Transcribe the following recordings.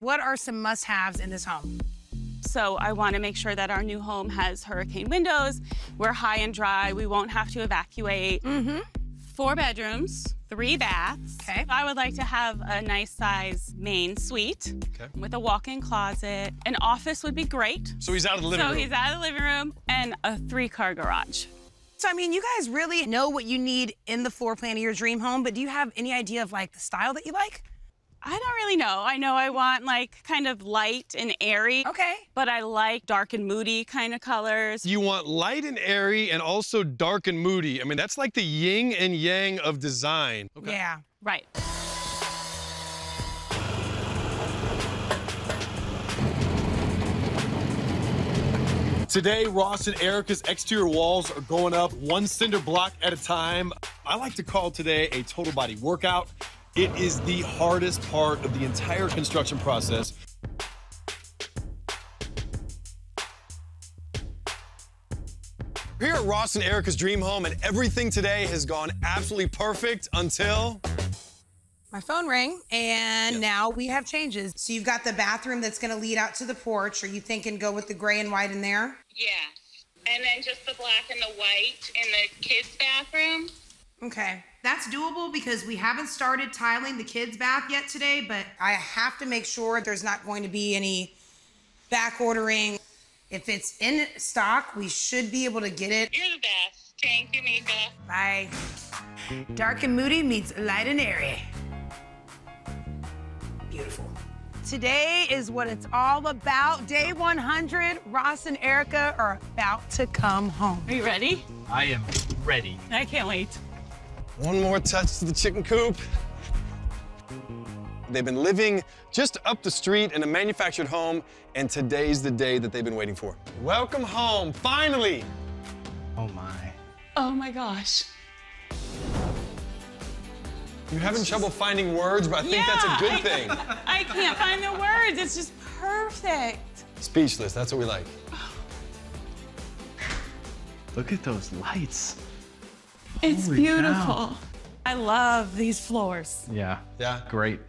What are some must-haves in this home? So I want to make sure that our new home has hurricane windows. We're high and dry. We won't have to evacuate. Mm-hmm. 4 bedrooms, 3 baths. Okay. I would like to have a nice size main suite with a walk-in closet. An office would be great. So he's out of the living room. So he's out of the living room, and a 3-car garage. So, I mean, you guys really know what you need in the floor plan of your dream home, but do you have any idea of, like, the style that you like? I don't really know. I know I want, like, kind of light and airy. Okay. But I like dark and moody kind of colors. You want light and airy and also dark and moody. I mean, that's like the yin and yang of design. Okay. Yeah. Right. Today, Ross and Erica's exterior walls are going up one cinder block at a time. I like to call today a total body workout. It is the hardest part of the entire construction process. Here at Ross and Erica's dream home, and everything today has gone absolutely perfect until... my phone rang, and now we have changes. So you've got the bathroom that's gonna lead out to the porch. Are you thinking go with the gray and white in there? Yeah, and then just the black and the white in the kids' bathroom. Okay. That's doable because we haven't started tiling the kids' bath yet today, but I have to make sure there's not going to be any back ordering. If it's in stock, we should be able to get it. You're the best. Thank you, Mika. Bye. Dark and moody meets light and airy. Beautiful. Today is what it's all about. Day 100, Ross and Erica are about to come home. Are you ready? I am ready. I can't wait. One more touch to the chicken coop. They've been living just up the street in a manufactured home, and today's the day that they've been waiting for. Welcome home, finally. Oh my. Oh my gosh. You're having trouble finding words, but I think that's a good thing. I can't find the words, it's just perfect. Speechless, that's what we like. Look at those lights. It's beautiful. I love these floors. Yeah. Yeah. Great.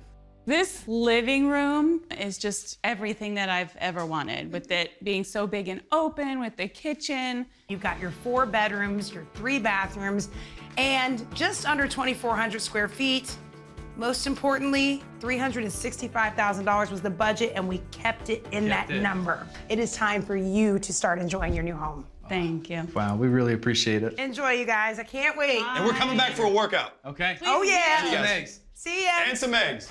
This living room is just everything that I've ever wanted, with it being so big and open, with the kitchen. You've got your 4 bedrooms, your 3 bathrooms, and just under 2,400 square feet. Most importantly, $365,000 was the budget, and we kept it in that number. It is time for you to start enjoying your new home. Thank you. Wow, we really appreciate it. Enjoy, you guys. I can't wait. Bye. And we're coming back for a workout. Okay. Please. Oh, yeah. Thanks. See ya. And some eggs.